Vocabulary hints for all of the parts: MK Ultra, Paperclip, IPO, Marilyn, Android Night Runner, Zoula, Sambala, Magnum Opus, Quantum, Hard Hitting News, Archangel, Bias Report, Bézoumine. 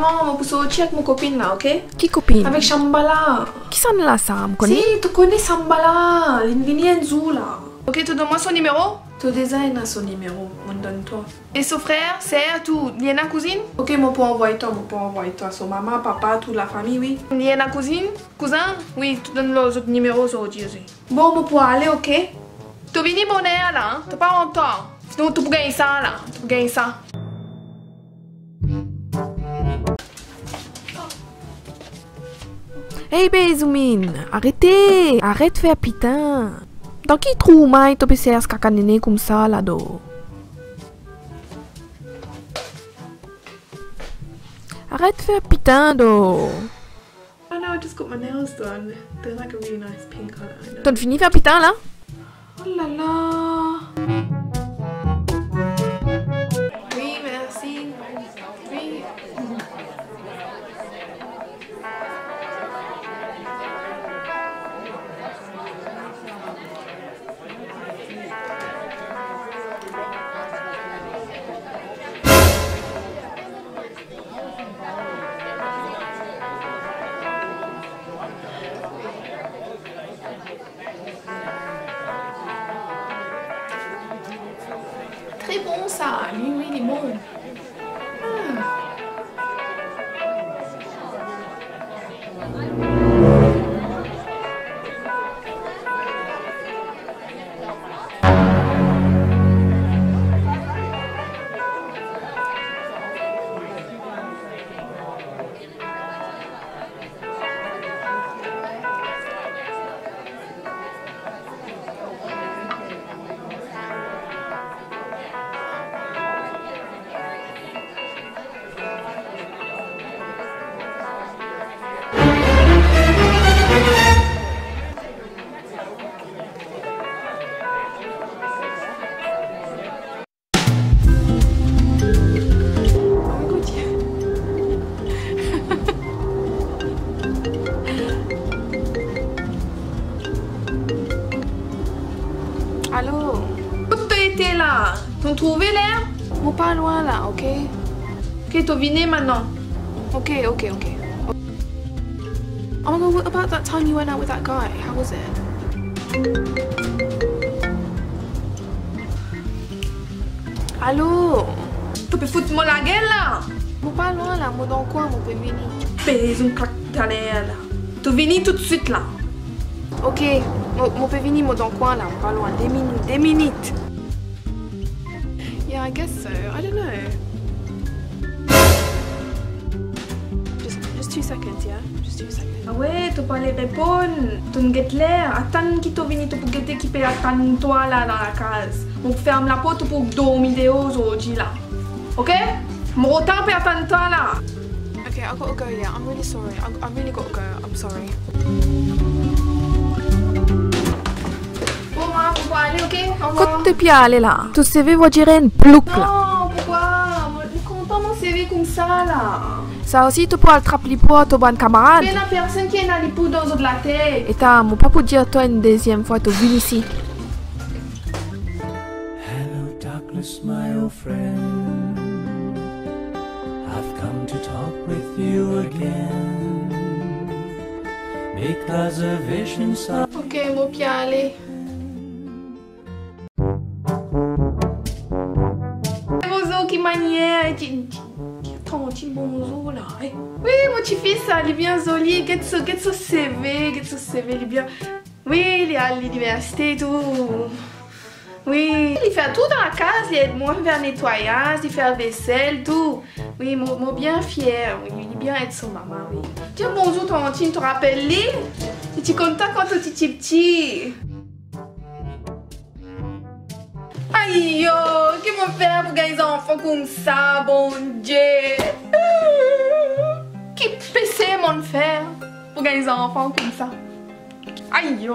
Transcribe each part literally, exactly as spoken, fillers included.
maman m'a poussé au tchèque avec mon copine là, ok? Qui copine? Avec Sambala. Qui s'en est là, ça? Me connais? Si, tu connais Sambala, l'invinienne Zoula. Ok, tu donnes-moi son numéro? Tu designes son numéro, on donne toi. Et son frère, sœur, tout, il y a une cousine? Ok, mon peut envoyer toi, mon peut envoyer toi. Son maman, papa, toute la famille, oui. Il y a une cousine? Cousin? Oui, tu donnes leurs autres numéros, ça aussi. Bon, mon peut aller, ok? Tu viens mon air là, tu pas en temps. Sinon, tu peux gagner ça là, tu peux gagner ça. Hey Bézoumine, arrêtez! Arrête de faire putain! Dans qui trouve maille tu peux faire ce cacanene comme ça là-dedans? Arrête de faire putain d'eau! Oh no, I just got my nails done. They're like a really nice pink color. T'as fini faire putain là? Oh là là! Oui, merci. Oui. Très bon ça, lui oui il est bon. Allô? Où t'étais là? T'as trouvé l'air? Bon, pas loin là, ok? Ok, t'as viné maintenant. Ok, ok, ok. Oh my god, what about that time you went out with that guy? How was it? Allô? Tu peux foutre mon la gueule là? Bon, pas loin là, moi dans quoi, moi peux venir? Fais une claque derrière là. Tu viens tout de suite là. Ok, mon peut venir dans le coin là, pas loin, des minutes, des minutes. Yeah, I guess so. I don't know. Just, just two seconds, yeah. Just two seconds. Ah ouais, tu peux aller répondre. Tu ne guettes l'air. Attends qui te venu, tu peux guetter qui peut attendre toi là dans la case. On ferme la porte pour dormir dehors aujourd'hui là. Ok? Mon retard peut attendre toi là. Ok, I gotta go. Yeah, I'm really sorry. I, I really gotta go. I'm sorry. Quand tu peux aller là, ton C V va dire un bloc là. Non, pourquoi? Ne compte pas mon C V comme ça là. Ça aussi, tu peux attraper les poids, tu bon camarade. Il y a personne qui est dans les poids dans de la tête. Et t'as, mon papa dire toi une deuxième fois, tu viens ici. Hello darkness, my old friend. I've come to talk with you again. Because a vision so. Ok, mon pied aller. Manière, qui tranquille mon zoo là. Oui, mon petit fils, il est bien joli. Get so, get so C V, get so C V, il est bien. Oui, il est à l'université et tout. Oui, il fait tout dans la case, il aide moi vers le nettoyage, il fait la vaisselle, tout. Oui, mon, mon bien fier, oui, il est bien être son maman, oui. Tiens, bonjour, Tantine, tu te rappelles lui? Et tu es content quand tu es petit petit. Aïe, que mon père pour gagner des enfants comme ça, bon Dieu. Qui pèse mon frère pour gagner des enfants comme ça. Aïe.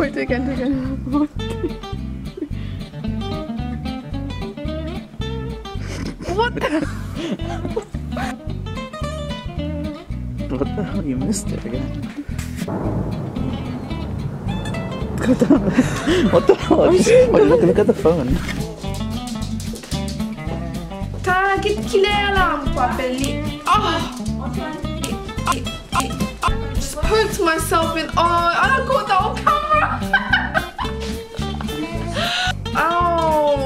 Oui, t'es calme, t'es calme. What the? What the hell? You missed it again. Just poked myself in. Oh, I don't got that on camera. Ow,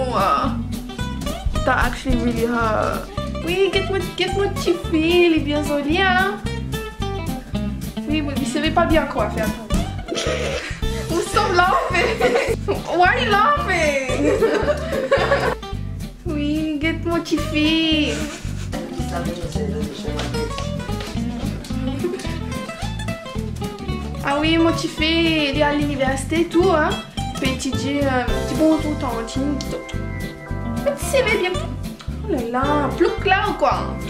that actually really hurt. Oui, qu'est-ce que tu fais? Il est bien joli, hein? Oui, mais il ne savait pas bien quoi faire. Nous sommes laughing. Why are you laughing? Oui, get motivé. Ah oui, motivé. Il est à l'université, tout, hein? Puis tu dis, tu bon tout le temps, tu dis, tu sais bien. Oh là là, plus clair quoi.